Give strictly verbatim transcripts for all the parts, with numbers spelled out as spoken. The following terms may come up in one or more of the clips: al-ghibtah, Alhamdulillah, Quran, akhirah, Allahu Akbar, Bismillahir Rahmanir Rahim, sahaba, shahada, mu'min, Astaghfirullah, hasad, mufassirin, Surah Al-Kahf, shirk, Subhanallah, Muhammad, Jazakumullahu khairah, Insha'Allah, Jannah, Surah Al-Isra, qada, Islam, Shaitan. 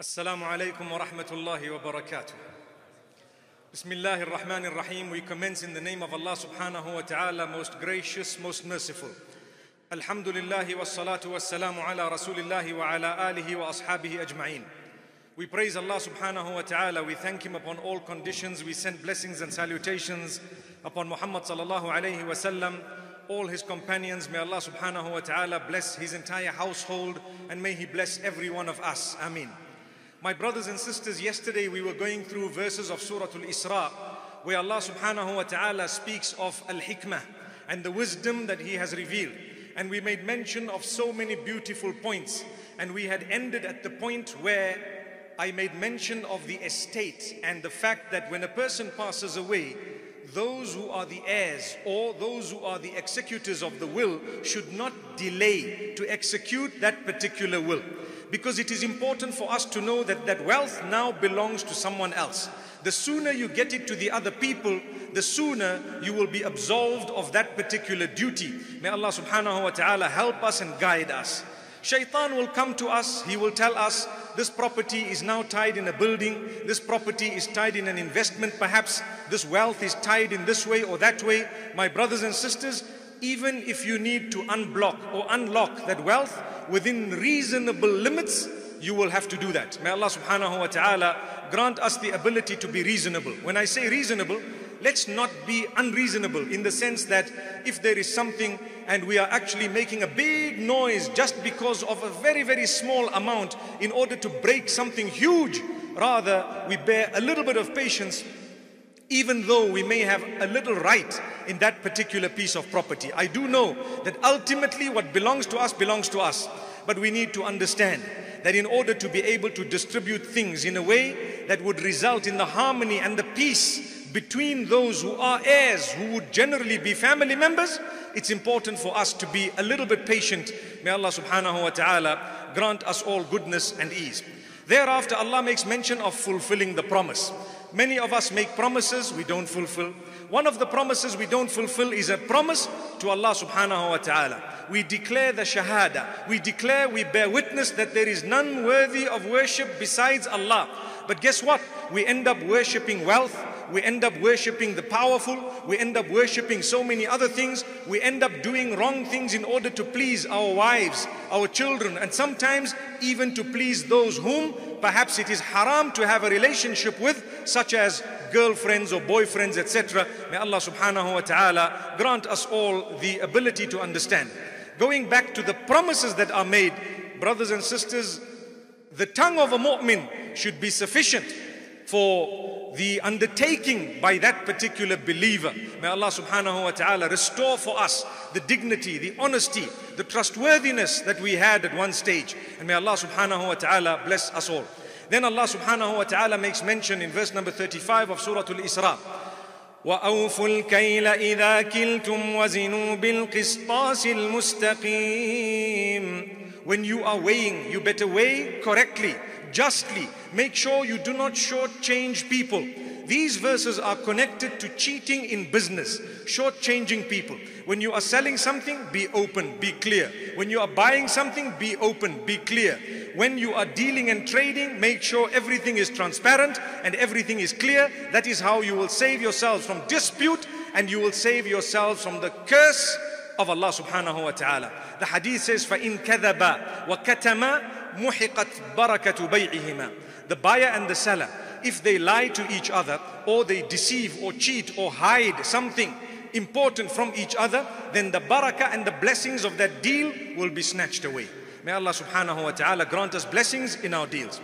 Assalamu alaikum wa rahmatullahi wa barakatuh. Bismillahir Rahmanir Rahim. We commence in the name of Allah subhanahu wa ta'ala, most gracious, most merciful. Alhamdulillahi wa salatu wa salamu ala rasulillahi wa ala alihi wa ashabihi ajma'in. We praise Allah subhanahu wa ta'ala. We thank Him upon all conditions. We send blessings and salutations upon Muhammad sallallahu alayhi wa sallam, all his companions. May Allah subhanahu wa ta'ala bless his entire household, and may He bless every one of us. Ameen. My brothers and sisters, yesterday we were going through verses of Surah Al-Isra, where Allah subhanahu wa ta'ala speaks of al-hikmah and the wisdom that He has revealed. And we made mention of so many beautiful points. And we had ended at the point where I made mention of the estate and the fact that when a person passes away, those who are the heirs or those who are the executors of the will should not delay to execute that particular will. Because it is important for us to know that that wealth now belongs to someone else. The sooner you get it to the other people, the sooner you will be absolved of that particular duty. May Allah subhanahu wa ta'ala help us and guide us. Shaitan will come to us, he will tell us, this property is now tied in a building, this property is tied in an investment perhaps, this wealth is tied in this way or that way. My brothers and sisters, even if you need to unblock or unlock that wealth within reasonable limits, you will have to do that. May Allah subhanahu wa ta'ala grant us the ability to be reasonable. When I say reasonable, let's not be unreasonable in the sense that if there is something and we are actually making a big noise just because of a very, very small amount in order to break something huge, rather we bear a little bit of patience even though we may have a little right in that particular piece of property. I do know that ultimately what belongs to us belongs to us, but we need to understand that in order to be able to distribute things in a way that would result in the harmony and the peace between those who are heirs, who would generally be family members, it's important for us to be a little bit patient. May Allah subhanahu wa ta'ala grant us all goodness and ease. Thereafter, Allah makes mention of fulfilling the promise. Many of us make promises we don't fulfill. One of the promises we don't fulfill is a promise to Allah subhanahu wa ta'ala. We declare the shahada. We declare, we bear witness that there is none worthy of worship besides Allah. But guess what? We end up worshipping wealth. We end up worshipping the powerful. We end up worshipping so many other things. We end up doing wrong things in order to please our wives, our children, and sometimes even to please those whom perhaps it is haram to have a relationship with, such as girlfriends or boyfriends, et cetera. May Allah subhanahu wa ta'ala grant us all the ability to understand. Going back to the promises that are made, brothers and sisters, the tongue of a mu'min should be sufficient for the undertaking by that particular believer. May Allah subhanahu wa ta'ala restore for us the dignity, the honesty, the trustworthiness that we had at one stage. And may Allah subhanahu wa ta'ala bless us all. Then Allah subhanahu wa ta'ala makes mention in verse number thirty-five of Surah Al-Isra. وَأَوْفُوا الْكَيْلَ إِذَا كِلْتُمْ وَزِنُوا بِالْقِسْطَاسِ الْمُسْتَقِيمِ. When you are weighing, you better weigh correctly, justly. Make sure you do not shortchange people. These verses are connected to cheating in business, shortchanging people. When you are selling something, be open, be clear. When you are buying something, be open, be clear. When you are dealing and trading, make sure everything is transparent and everything is clear. That is how you will save yourselves from dispute, and you will save yourselves from the curse of Allah subhanahu wa ta'ala. The hadith says, فَإِن كَذَبَا وَكَتَمَا مُحِقَتْ بَرَكَةُ بَيْعِهِمَا. The buyer and the seller, if they lie to each other or they deceive or cheat or hide something important from each other, then the barakah and the blessings of that deal will be snatched away. May Allah subhanahu wa ta'ala grant us blessings in our deals.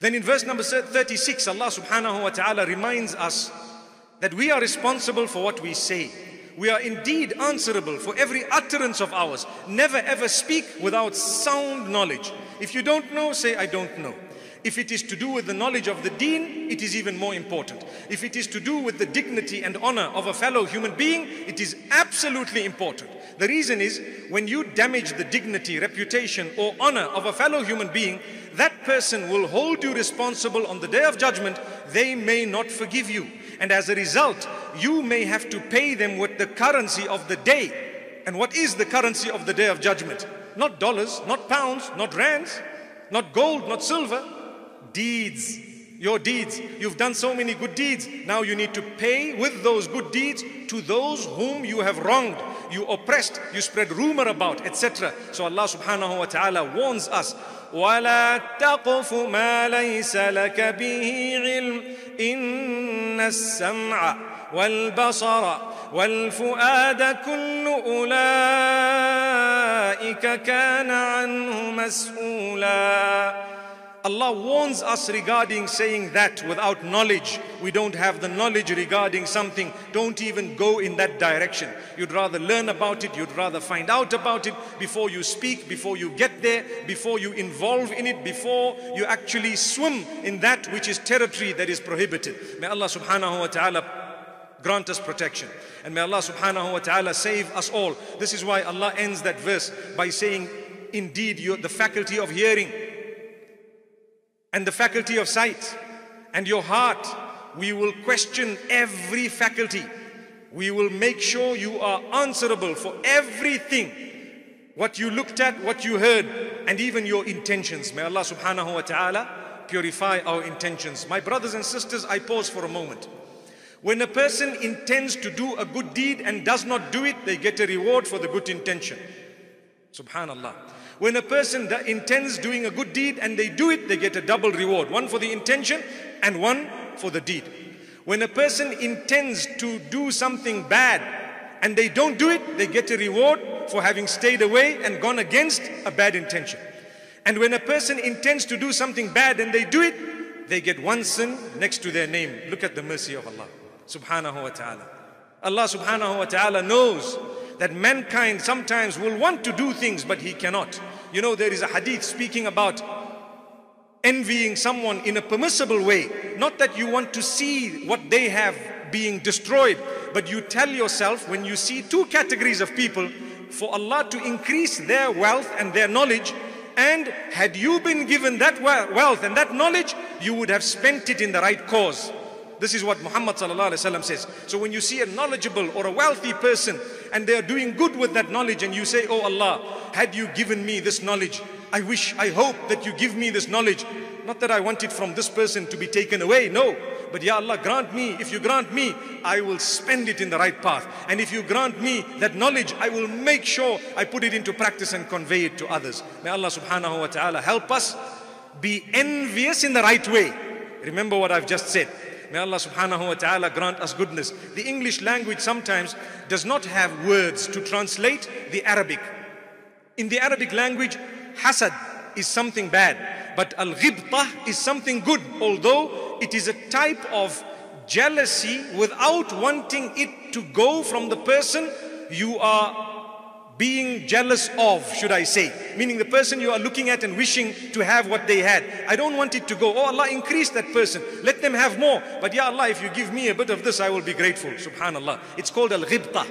Then in verse number thirty-six, Allah subhanahu wa ta'ala reminds us that we are responsible for what we say. We are indeed answerable for every utterance of ours. Never ever speak without sound knowledge. If you don't know, say, I don't know. If it is to do with the knowledge of the deen, it is even more important. If it is to do with the dignity and honor of a fellow human being, it is absolutely important. The reason is, when you damage the dignity, reputation, or honor of a fellow human being, that person will hold you responsible on the day of judgment. They may not forgive you. And as a result, you may have to pay them with the currency of the day. And what is the currency of the day of judgment? Not dollars, not pounds, not rands. Not gold, not silver. Deeds. Your deeds. You've done so many good deeds. Now you need to pay with those good deeds to those whom you have wronged, you oppressed, you spread rumor about, et cetera. So Allah subhanahu wa ta'ala warns us, وَلَا تَقْفُ مَا لَيْسَ لَكَ بِهِ عِلْمٍ إِنَّ السَّمْعَ وَالْبَصَرَ وَالْفُؤَادَ كُلُّ أُولَٰئِكَ كَانَ عَنْهُ مَسْئُولًا. Allah warns us regarding saying that without knowledge. We don't have the knowledge regarding something. Don't even go in that direction. You'd rather learn about it. You'd rather find out about it before you speak, before you get there, before you involve in it, before you actually swim in that which is territory that is prohibited. May Allah subhanahu wa ta'ala grant us protection. And may Allah subhanahu wa ta'ala save us all. This is why Allah ends that verse by saying, indeed, you, the faculty of hearing, and the faculty of sight, and your heart, we will question every faculty. We will make sure you are answerable for everything. What you looked at, what you heard, and even your intentions. May Allah subhanahu wa ta'ala purify our intentions. My brothers and sisters, I pause for a moment. When a person intends to do a good deed and does not do it, they get a reward for the good intention. Subhanallah. When a person that intends doing a good deed and they do it, they get a double reward. One for the intention and one for the deed. When a person intends to do something bad and they don't do it, they get a reward for having stayed away and gone against a bad intention. And when a person intends to do something bad and they do it, they get one sin next to their name. Look at the mercy of Allah subhanahu wa ta'ala. Allah subhanahu wa ta'ala knows that mankind sometimes will want to do things, but he cannot. You know, there is a hadith speaking about envying someone in a permissible way. Not that you want to see what they have being destroyed, but you tell yourself when you see two categories of people, for Allah to increase their wealth and their knowledge, and had you been given that wealth and that knowledge, you would have spent it in the right cause. This is what Muhammad sallallahu alaihi wasallam says. So when you see a knowledgeable or a wealthy person and they are doing good with that knowledge and you say, oh Allah, had you given me this knowledge, I wish, I hope that you give me this knowledge. Not that I want it from this person to be taken away, no. But Ya Allah, grant me, if you grant me, I will spend it in the right path. And if you grant me that knowledge, I will make sure I put it into practice and convey it to others. May Allah subhanahu wa ta'ala help us be envious in the right way. Remember what I've just said. May Allah subhanahu wa ta'ala grant us goodness. The English language sometimes does not have words to translate the Arabic. In the Arabic language, hasad is something bad, but al-ghibtah is something good, although it is a type of jealousy without wanting it to go from the person you are being jealous of, should I say. Meaning the person you are looking at and wishing to have what they had. I don't want it to go, oh Allah, increase that person. Let them have more. But Ya Allah, if you give me a bit of this, I will be grateful. Subhanallah. It's called al-ghibtah.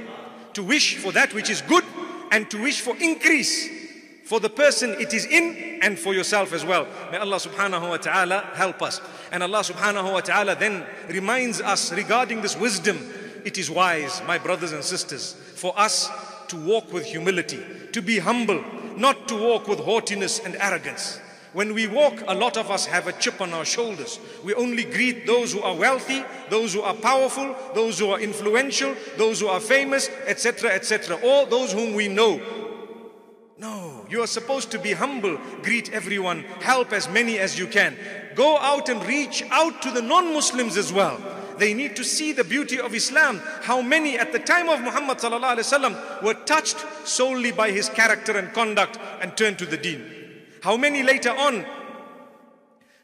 To wish for that which is good and to wish for increase for the person it is in and for yourself as well. May Allah subhanahu wa ta'ala help us. And Allah subhanahu wa ta'ala then reminds us regarding this wisdom. It is wise, my brothers and sisters, for us to walk with humility, to be humble, not to walk with haughtiness and arrogance. When we walk, a lot of us have a chip on our shoulders. We only greet those who are wealthy, those who are powerful, those who are influential, those who are famous, et cetera, et cetera, or those whom we know. No, you are supposed to be humble. Greet everyone, help as many as you can. Go out and reach out to the non-Muslims as well. They need to see the beauty of Islam. How many at the time of Muhammad sallallahu alaihi wasallam were touched solely by his character and conduct and turned to the deen? How many later on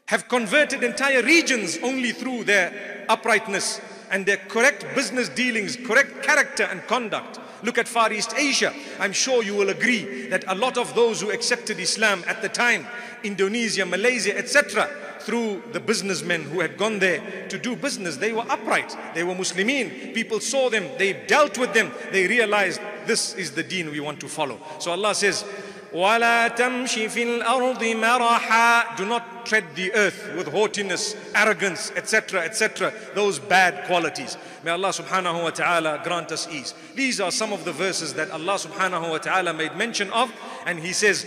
have converted entire regions only through their uprightness and their correct business dealings, correct character and conduct? Look at Far East Asia. I'm sure you will agree that a lot of those who accepted Islam at the time, Indonesia, Malaysia, et cetera, through the businessmen who had gone there to do business, they were upright, they were Muslimin. People saw them, they dealt with them, they realized this is the deen we want to follow. So Allah says, وَلَا تَمْشِ فِي الْأَرْضِ مَرَحًا. Do not tread the earth with haughtiness, arrogance, et cetera, et cetera. Those bad qualities. May Allah subhanahu wa ta'ala grant us ease. These are some of the verses that Allah subhanahu wa ta'ala made mention of. And He says,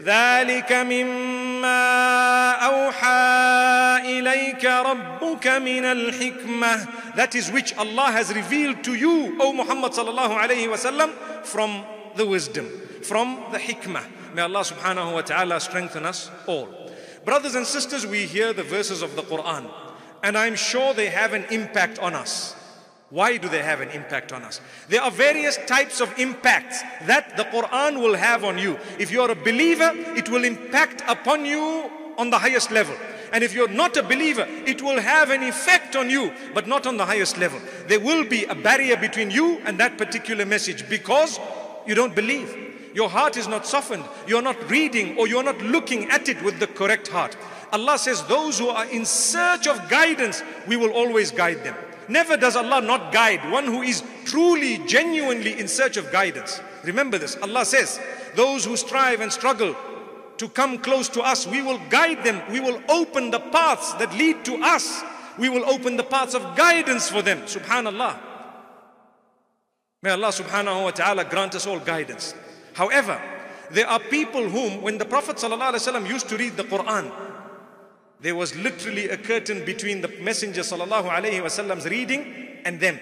ذَلِكَ مِمَّا مما أوحى إليك ربك من الحكمة. That is which Allah has revealed to you, O Muhammad sallallahu alayhi wa sallam, from the wisdom, from the hikmah. May Allah subhanahu wa ta'ala strengthen us all. Brothers and sisters, we hear the verses of the Quran, and I'm sure they have an impact on us. Why do they have an impact on us? There are various types of impacts that the Quran will have on you. If you're a believer, it will impact upon you on the highest level. And if you're not a believer, it will have an effect on you, but not on the highest level. There will be a barrier between you and that particular message because you don't believe. Your heart is not softened. You're not reading, or you're not looking at it with the correct heart. Allah says, those who are in search of guidance, we will always guide them. Never does Allah not guide one who is truly, genuinely in search of guidance. Remember this. Allah says, those who strive and struggle to come close to us, we will guide them. We will open the paths that lead to us. We will open the paths of guidance for them. Subhanallah. May Allah subhanahu wa ta'ala grant us all guidance. However, there are people whom, when the Prophet ﷺ used to read the Quran, there was literally a curtain between the Messenger ﷺ's reading and them,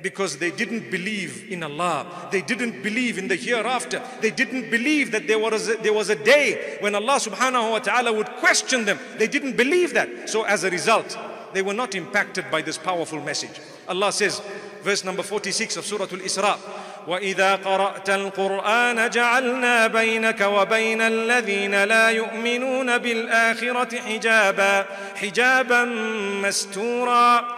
because they didn't believe in Allah. They didn't believe in the hereafter. They didn't believe that there was a, there was a day when Allah subhanahu wa ta'ala would question them. They didn't believe that. So as a result, they were not impacted by this powerful message. Allah says, verse number forty-six of Surah Al-Isra, وَإِذَا قَرَأْتَ الْقُرْآنَ جَعَلْنَا بَيْنَكَ وَبَيْنَ الَّذِينَ لَا يُؤْمِنُونَ بِالْآخِرَةِ حِجَابًا حِجَابًا مَسْتُورًا.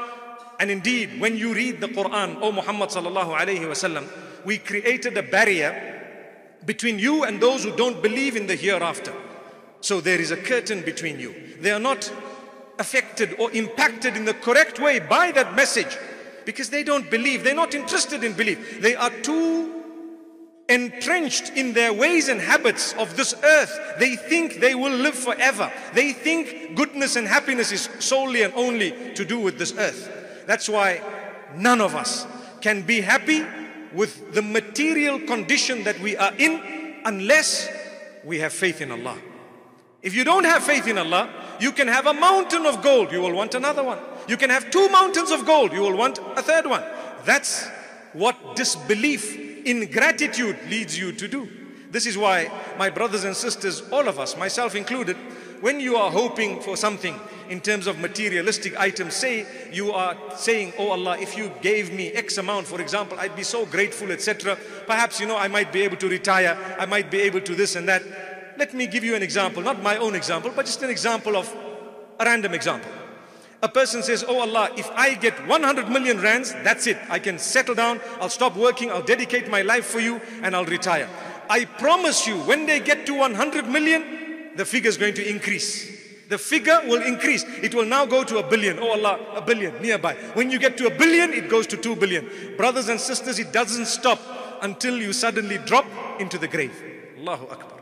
And indeed, when you read the Quran, O Muhammad sallallahu alayhi wa sallam, we created a barrier between you and those who don't believe in the hereafter. So there is a curtain between you. They are not affected or impacted in the correct way by that message, because they don't believe. They're not interested in belief. They are too entrenched in their ways and habits of this earth. They think they will live forever. They think goodness and happiness is solely and only to do with this earth. That's why none of us can be happy with the material condition that we are in unless we have faith in Allah. If you don't have faith in Allah, you can have a mountain of gold, you will want another one. You can have two mountains of gold, you will want a third one. That's what disbelief, ingratitude leads you to do. This is why, my brothers and sisters, all of us, myself included, when you are hoping for something in terms of materialistic items, say you are saying, oh Allah, if you gave me X amount, for example, I'd be so grateful, et cetera. Perhaps, you know, I might be able to retire, I might be able to this and that. Let me give you an example, not my own example, but just an example of a random example. A person says, oh Allah, if I get one hundred million rands, that's it. I can settle down, I'll stop working, I'll dedicate my life for you, and I'll retire. I promise you, when they get to one hundred million, the figure is going to increase. The figure will increase. It will now go to a billion. Oh Allah, a billion nearby. When you get to a billion, it goes to two billion. Brothers and sisters, it doesn't stop until you suddenly drop into the grave. Allahu Akbar.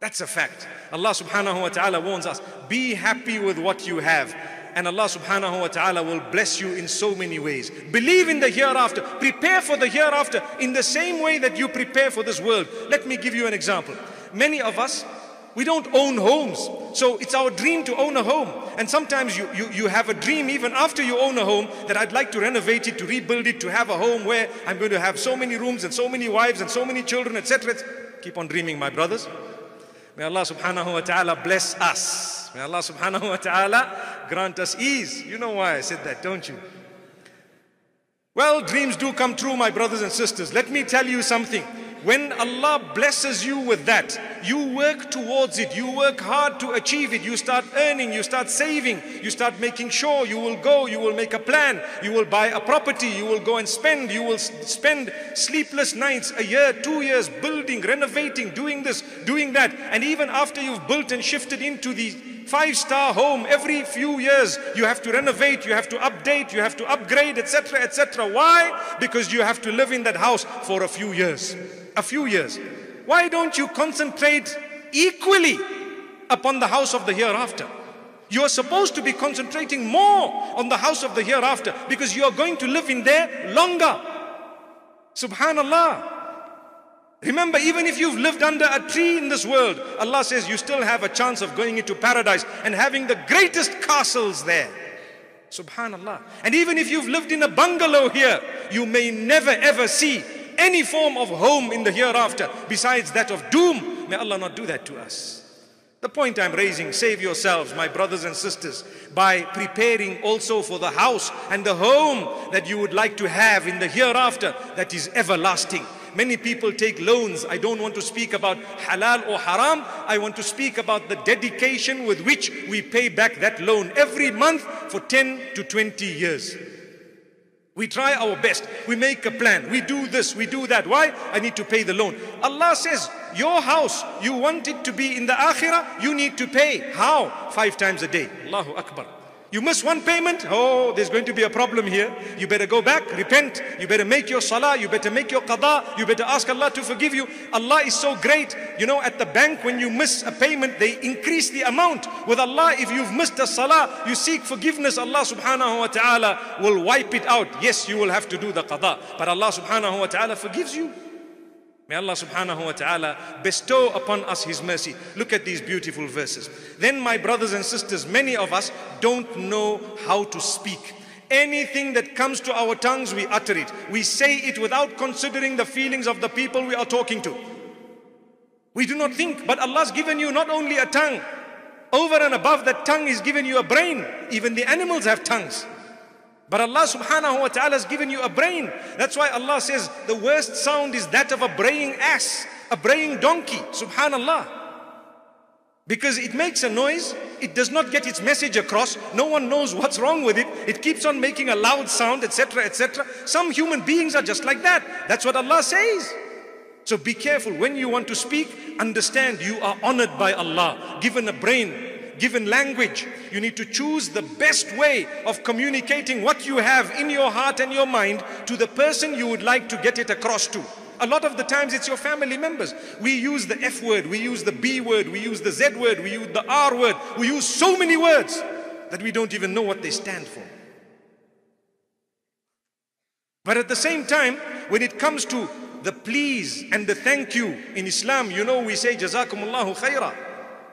That's a fact. Allah subhanahu wa ta'ala warns us, be happy with what you have. And Allah subhanahu wa ta'ala will bless you in so many ways. Believe in the hereafter. Prepare for the hereafter in the same way that you prepare for this world. Let me give you an example. Many of us, we don't own homes. So it's our dream to own a home. And sometimes you, you, you have a dream even after you own a home that I'd like to renovate it, to rebuild it, to have a home where I'm going to have so many rooms and so many wives and so many children, et cetera. Keep on dreaming, my brothers. May Allah subhanahu wa ta'ala bless us. May Allah subhanahu wa ta'ala grant us ease. You know why I said that, don't you? Well, dreams do come true, my brothers and sisters. Let me tell you something. When Allah blesses you with that, you work towards it. You work hard to achieve it. You start earning, you start saving, you start making sure you will go, you will make a plan, you will buy a property, you will go and spend, you will spend sleepless nights, a year, two years, building, renovating, doing this, doing that. And even after you've built and shifted into the five-star home, every few years you have to renovate, you have to update, you have to upgrade, et cetera, et cetera. Why? Because you have to live in that house for a few years. A few years. Why don't you concentrate equally upon the house of the hereafter? You are supposed to be concentrating more on the house of the hereafter because you are going to live in there longer. Subhanallah. Remember, even if you've lived under a tree in this world, Allah says you still have a chance of going into paradise and having the greatest castles there. Subhanallah. And even if you've lived in a bungalow here, you may never ever see any form of home in the hereafter besides that of doom. May Allah not do that to us. The point I'm raising, save yourselves, my brothers and sisters, by preparing also for the house and the home that you would like to have in the hereafter that is everlasting. Many people take loans. I don't want to speak about halal or haram. I want to speak about the dedication with which we pay back that loan every month for ten to twenty years. We try our best. We make a plan. We do this. We do that. Why? I need to pay the loan. Allah says, your house, you want it to be in the akhirah, you need to pay. How? Five times a day. Allahu Akbar. You miss one payment, oh, there's going to be a problem here. You better go back, repent. You better make your salah, you better make your qada, you better ask Allah to forgive you. Allah is so great. You know, at the bank, when you miss a payment, they increase the amount. With Allah, if you've missed a salah, you seek forgiveness, Allah subhanahu wa ta'ala will wipe it out. Yes, you will have to do the qada, but Allah subhanahu wa ta'ala forgives you. May Allah subhanahu wa ta'ala bestow upon us His mercy. Look at these beautiful verses. Then my brothers and sisters, many of us don't know how to speak. Anything that comes to our tongues, we utter it. We say it without considering the feelings of the people we are talking to. We do not think, but Allah's given you not only a tongue. Over and above that tongue is given you a brain. Even the animals have tongues. But Allah subhanahu wa ta'ala has given you a brain. That's why Allah says the worst sound is that of a braying ass, a braying donkey, subhanallah. Because it makes a noise, it does not get its message across, no one knows what's wrong with it, it keeps on making a loud sound, et cetera, et cetera. Some human beings are just like that. That's what Allah says. So be careful when you want to speak, understand you are honored by Allah, given a brain, given language. You need to choose the best way of communicating what you have in your heart and your mind to the person you would like to get it across to. A lot of the times it's your family members. We use the F word, we use the B word, we use the Z word, we use the R word. We use so many words that we don't even know what they stand for. But at the same time, when it comes to the please and the thank you in Islam, you know, we say Jazakumullahu khairah.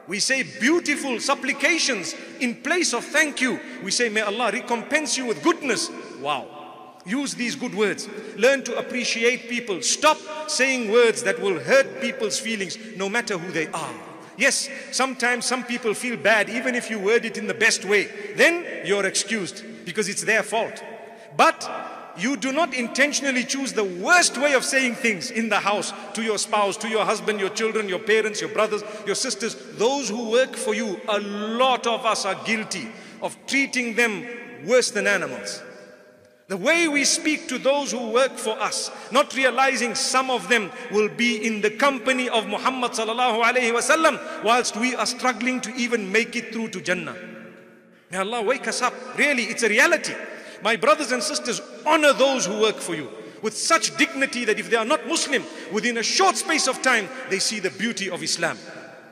We say beautiful supplications in place of thank you. We say, may Allah recompense you with goodness. Wow. Use these good words. Learn to appreciate people. Stop saying words that will hurt people's feelings, no matter who they are. Yes, sometimes some people feel bad, even if you word it in the best way. Then you're excused because it's their fault. But you do not intentionally choose the worst way of saying things in the house, to your spouse, to your husband, your children, your parents, your brothers, your sisters, those who work for you. A lot of us are guilty of treating them worse than animals. The way we speak to those who work for us, not realizing some of them will be in the company of Muhammad sallallahu alayhi wa sallam, whilst we are struggling to even make it through to Jannah. May Allah wake us up. Really, it's a reality. My brothers and sisters, honor those who work for you with such dignity that if they are not Muslim, within a short space of time, they see the beauty of Islam.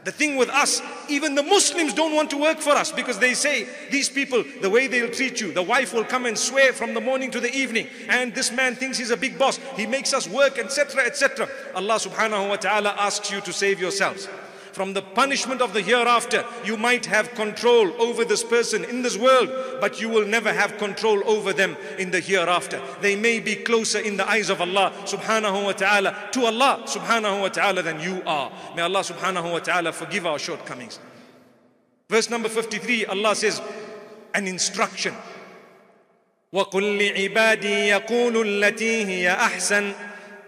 The thing with us, even the Muslims don't want to work for us because they say, these people, the way they'll treat you, the wife will come and swear from the morning to the evening, and this man thinks he's a big boss, he makes us work, et cetera, et cetera. Allah subhanahu wa ta'ala asks you to save yourselves from the punishment of the hereafter. You might have control over this person in this world, but you will never have control over them in the hereafter. They may be closer in the eyes of Allah subhanahu wa ta'ala, to Allah subhanahu wa ta'ala, than you are. May Allah subhanahu wa ta'ala forgive our shortcomings. Verse number fifty-three, Allah says, an instruction. وَقُلْ لِعِبَادِي يَقُولُ الَّتِي هِيَ أَحْسَنُ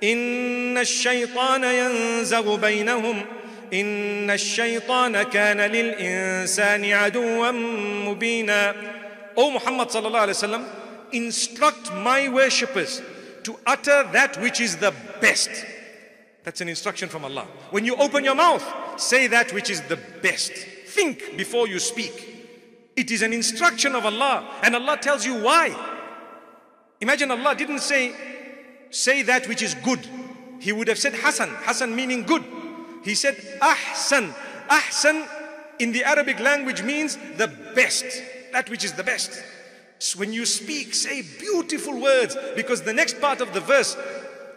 إِنَّ الشَّيْطَانَ يَنزَغُ بَيْنَهُمْ إن الشيطان كان للإنسان عدوا مبينا. O Muhammad sallallahu alayhi wa sallam, instruct my worshippers to utter that which is the best. That's an instruction from Allah. When you open your mouth, say that which is the best. Think before you speak. It is an instruction of Allah, and Allah tells you why. Imagine Allah didn't say, say that which is good. He would have said Hasan, Hasan meaning good. He said, Ahsan. Ahsan in the Arabic language means the best, that which is the best. So when you speak, say beautiful words, because the next part of the verse,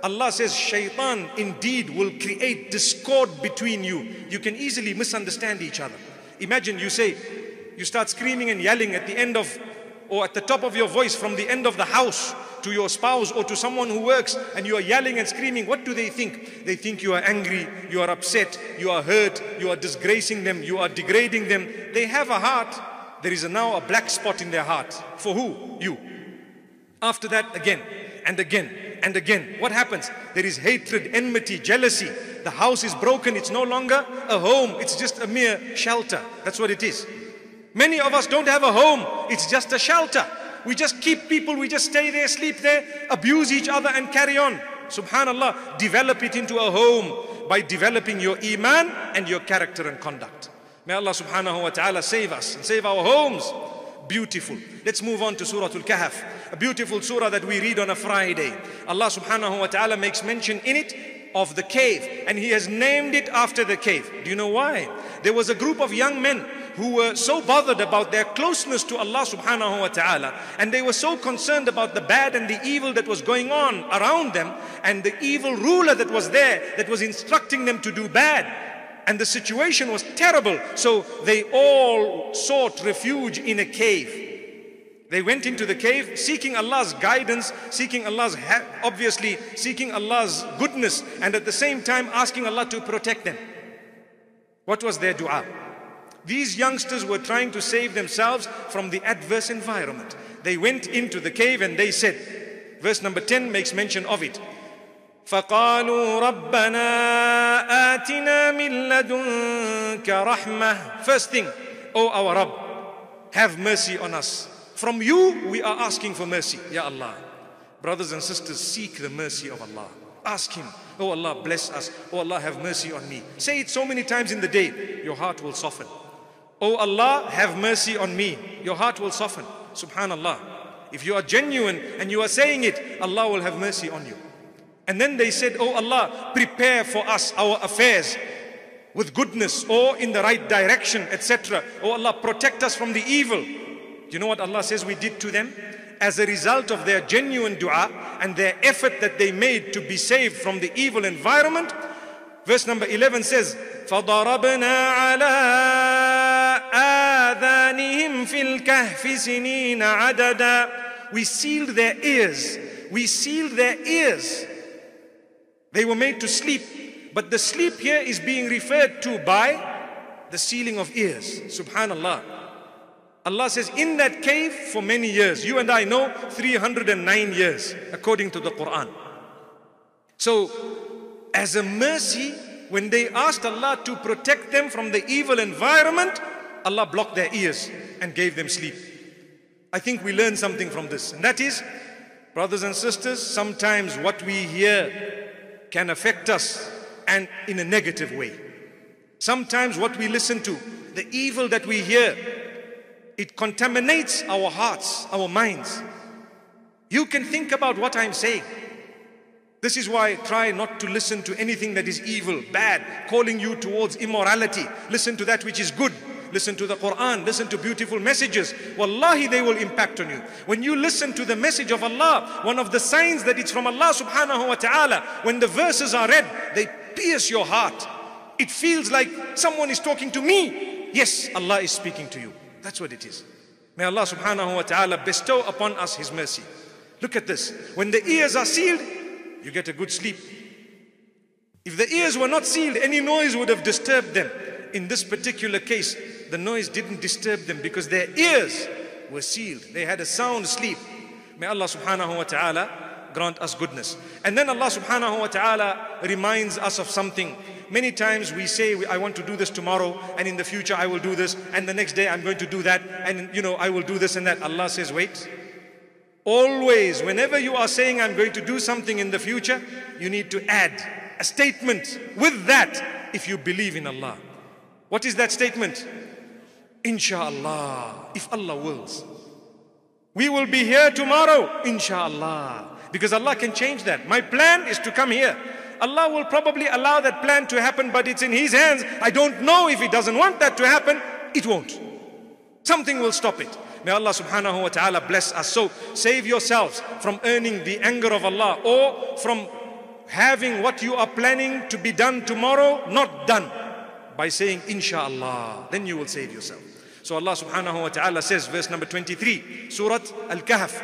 Allah says, shaitan indeed will create discord between you. You can easily misunderstand each other. Imagine you say, you start screaming and yelling at the end of, or at the top of your voice from the end of the house to your spouse or to someone who works, and you are yelling and screaming. What do they think? They think you are angry, you are upset, you are hurt, you are disgracing them, you are degrading them. They have a heart. There is now a black spot in their heart. For who? You. After that, again and again and again. What happens? There is hatred, enmity, jealousy. The house is broken. It's no longer a home. It's just a mere shelter. That's what it is. Many of us don't have a home. It's just a shelter. We just keep people. We just stay there, sleep there, abuse each other and carry on. Subhanallah. Develop it into a home by developing your iman and your character and conduct. May Allah subhanahu wa ta'ala save us and save our homes. Beautiful. Let's move on to Surah Al-Kahf, a beautiful surah that we read on a Friday. Allah subhanahu wa ta'ala makes mention in it of the cave, and He has named it after the cave. Do you know why? There was a group of young men who were so bothered about their closeness to Allah subhanahu wa ta'ala, and they were so concerned about the bad and the evil that was going on around them, and the evil ruler that was there that was instructing them to do bad. And the situation was terrible, so they all sought refuge in a cave. They went into the cave seeking Allah's guidance, seeking Allah's, obviously seeking Allah's goodness, and at the same time asking Allah to protect them. What was their dua? These youngsters were trying to save themselves from the adverse environment. They went into the cave and they said, verse number ten makes mention of it. فَقَالُوا رَبَّنَا آتِنَا مِن لَدُنْكَ رَحْمَةً. First thing, O our Rabb, have mercy on us. From you we are asking for mercy, Ya Allah. Brothers and sisters, seek the mercy of Allah. Ask Him, O Allah, bless us. O Allah, have mercy on me. Say it so many times in the day, your heart will soften. O Allah, have mercy on me. Your heart will soften. Subhanallah. If you are genuine and you are saying it, Allah will have mercy on you. And then they said, O Allah, prepare for us our affairs with goodness or in the right direction, et cetera. O Allah, protect us from the evil. Do you know what Allah says we did to them? As a result of their genuine dua and their effort that they made to be saved from the evil environment, verse number eleven says, فَضَرَبْنَا عَلَىٰ آذَانِهِمْ فِي الْكَهْفِ سِنِينَ عَدَدًا. We sealed their ears. We sealed their ears. They were made to sleep, but the sleep here is being referred to by the sealing of ears. Subhanallah. Allah says, in that cave for many years. You and I know three hundred and nine years, according to the Quran. So, as a mercy, when they asked Allah to protect them from the evil environment, Allah blocked their ears and gave them sleep. I think we learn something from this, and that is, brothers and sisters, sometimes what we hear can affect us, and in a negative way. Sometimes what we listen to, the evil that we hear, it contaminates our hearts, our minds. You can think about what I'm saying. This is why I try not to listen to anything that is evil, bad, calling you towards immorality. Listen to that which is good. Listen to the Quran. Listen to beautiful messages. Wallahi, they will impact on you. When you listen to the message of Allah, one of the signs that it's from Allah subhanahu wa ta'ala, when the verses are read, they pierce your heart. It feels like someone is talking to me. Yes, Allah is speaking to you. That's what it is. May Allah subhanahu wa ta'ala bestow upon us His mercy. Look at this. When the ears are sealed, you get a good sleep. If the ears were not sealed, any noise would have disturbed them. In this particular case, the noise didn't disturb them because their ears were sealed. They had a sound sleep. May Allah subhanahu wa ta'ala grant us goodness. And then Allah subhanahu wa ta'ala reminds us of something. Many times we say, I want to do this tomorrow, and in the future I will do this, and the next day I'm going to do that, and you know, I will do this and that. Allah says, wait. Always, whenever you are saying I'm going to do something in the future, you need to add a statement with that if you believe in Allah. What is that statement? Inshallah, if Allah wills. We will be here tomorrow, inshallah. Because Allah can change that. My plan is to come here. Allah will probably allow that plan to happen, but it's in His hands. I don't know. If He doesn't want that to happen, it won't. Something will stop it. May Allah subhanahu wa ta'ala bless us. So save yourselves from earning the anger of Allah or from having what you are planning to be done tomorrow not done by saying inshallah, then you will save yourself. So Allah subhanahu wa ta'ala says, verse number twenty-three, Surah Al-Kahf,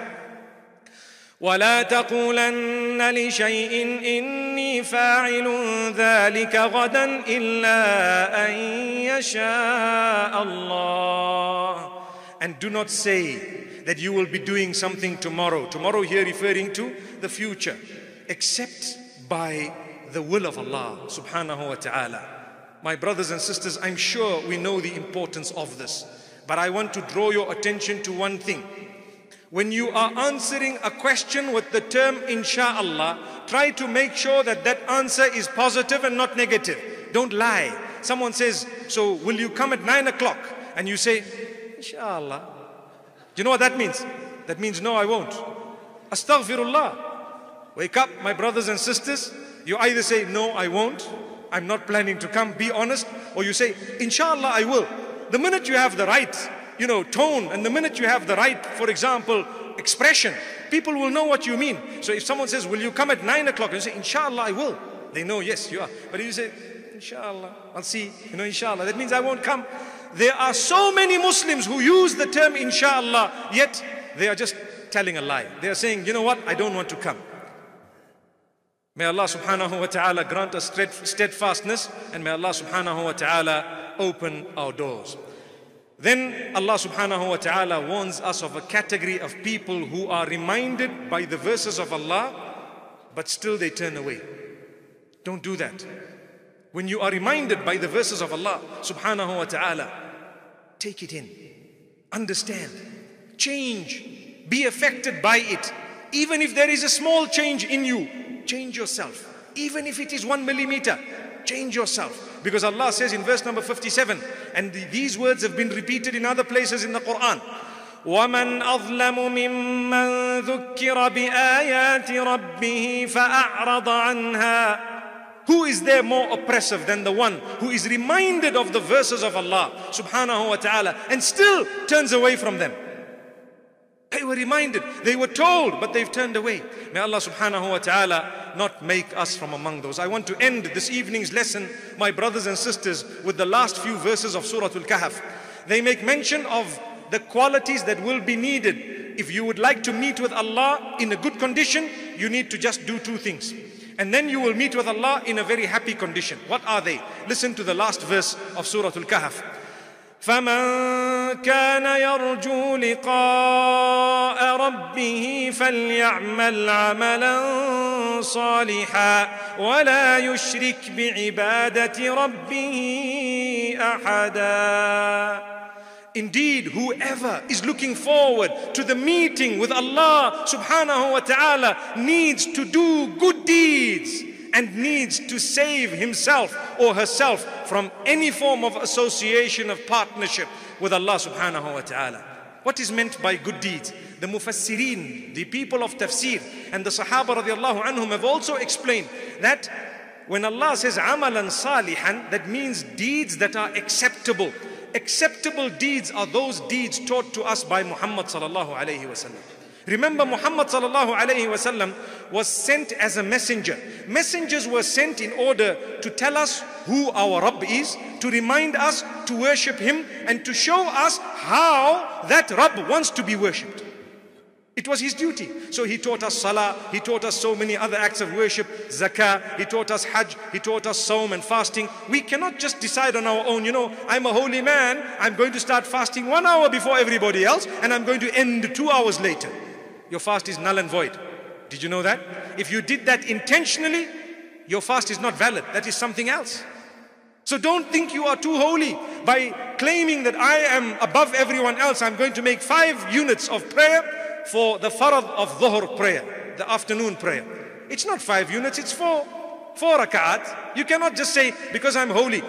وَلَا تَقُولَنَّ لِشَيْءٍ إِنِّي فَاعِلٌ ذَلِكَ غَدًا إِلَّا أَنْ يَشَاءَ اللَّهُ. And do not say that you will be doing something tomorrow. Tomorrow here referring to the future. Except by the will of Allah subhanahu wa ta'ala. My brothers and sisters, I'm sure we know the importance of this. But I want to draw your attention to one thing. When you are answering a question with the term insha'Allah, try to make sure that that answer is positive and not negative. Don't lie. Someone says, so will you come at nine o'clock? And you say, insha'Allah. Do you know what that means? That means, no, I won't. Astaghfirullah. Wake up, my brothers and sisters. You either say, no, I won't. I'm not planning to come. Be honest. Or you say, insha'Allah, I will. The minute you have the right, you know, tone, and the minute you have the right, for example, expression, people will know what you mean. So if someone says, will you come at nine o'clock? And you say, inshallah, I will. They know, yes, you are. But if you say, inshallah, I'll see, you know, inshallah, that means I won't come. There are so many Muslims who use the term inshallah, yet they are just telling a lie. They are saying, you know what, I don't want to come. May Allah subhanahu wa ta'ala grant us steadfastness, and may Allah subhanahu wa ta'ala open our doors. Then Allah subhanahu wa ta'ala warns us of a category of people who are reminded by the verses of Allah, but still they turn away. Don't do that. When you are reminded by the verses of Allah subhanahu wa ta'ala, take it in, understand, change, be affected by it. Even if there is a small change in you, change yourself. Even if it is one millimeter, change yourself. Because Allah says in verse number fifty-seven, and these words have been repeated in other places in the Quran. وَمَنْ أَظْلَمُ مِمَّنْ ذُكِّرَ بِآيَاتِ رَبِّهِ فَأَعْرَضَ عَنْهَا. Who is there more oppressive than the one who is reminded of the verses of Allah subhanahu wa ta'ala and still turns away from them? They were reminded, they were told, but they've turned away. May Allah subhanahu wa ta'ala not make us from among those. I want to end this evening's lesson, my brothers and sisters, with the last few verses of Surah Al-Kahf. They make mention of the qualities that will be needed. If you would like to meet with Allah in a good condition, you need to just do two things. And then you will meet with Allah in a very happy condition. What are they? Listen to the last verse of Surah Al-Kahf. فَمَنْ كَانَ يَرْجُو لِقَاءَ رَبِّهِ فَلْيَعْمَلْ عَمَلًا صَالِحًا وَلَا يُشْرِكْ بِعِبَادَةِ رَبِّهِ أَحَدًا. Indeed, whoever is looking forward to the meeting with Allah subhanahu wa ta'ala needs to do good deeds and needs to save himself or herself from any form of association of partnership with Allah subhanahu wa ta'ala. What is meant by good deeds? The mufassirin, the people of tafsir, and the sahaba radiallahu anhum have also explained that when Allah says amalan salihan, that means deeds that are acceptable. Acceptable deeds are those deeds taught to us by Muhammad sallallahu alayhi wa sallam. Remember, Muhammad sallallahu alayhi wa sallam was sent as a messenger. Messengers were sent in order to tell us who our Rabb is, to remind us to worship Him, and to show us how that Rabb wants to be worshipped. It was his duty. So he taught us salah, he taught us so many other acts of worship, zakah, he taught us hajj, he taught us saum and fasting. We cannot just decide on our own, you know, I'm a holy man, I'm going to start fasting one hour before everybody else, and I'm going to end two hours later. Your fast is null and void. Did you know that? If you did that intentionally, your fast is not valid. That is something else. So don't think you are too holy by claiming that I am above everyone else. I'm going to make five units of prayer for the farad of dhuhr prayer, the afternoon prayer. It's not five units, it's four. Four raka'at. You cannot just say, because I'm holy.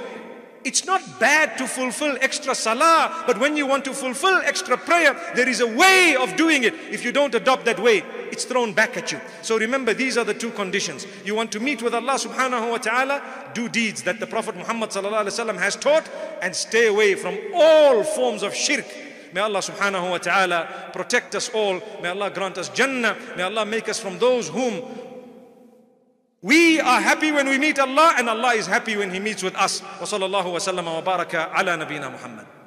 It's not bad to fulfill extra salah, but when you want to fulfill extra prayer, there is a way of doing it. If you don't adopt that way, it's thrown back at you. So remember, these are the two conditions. You want to meet with Allah subhanahu wa ta'ala, do deeds that the Prophet Muhammad sallallahu alayhi wa sallam has taught, and stay away from all forms of shirk. May Allah subhanahu wa ta'ala protect us all. May Allah grant us Jannah. May Allah make us from those whom We are happy when we meet Allah, and Allah is happy when He meets with us. Wa sallallahu wa sallam wa baraka ala nabina Muhammad.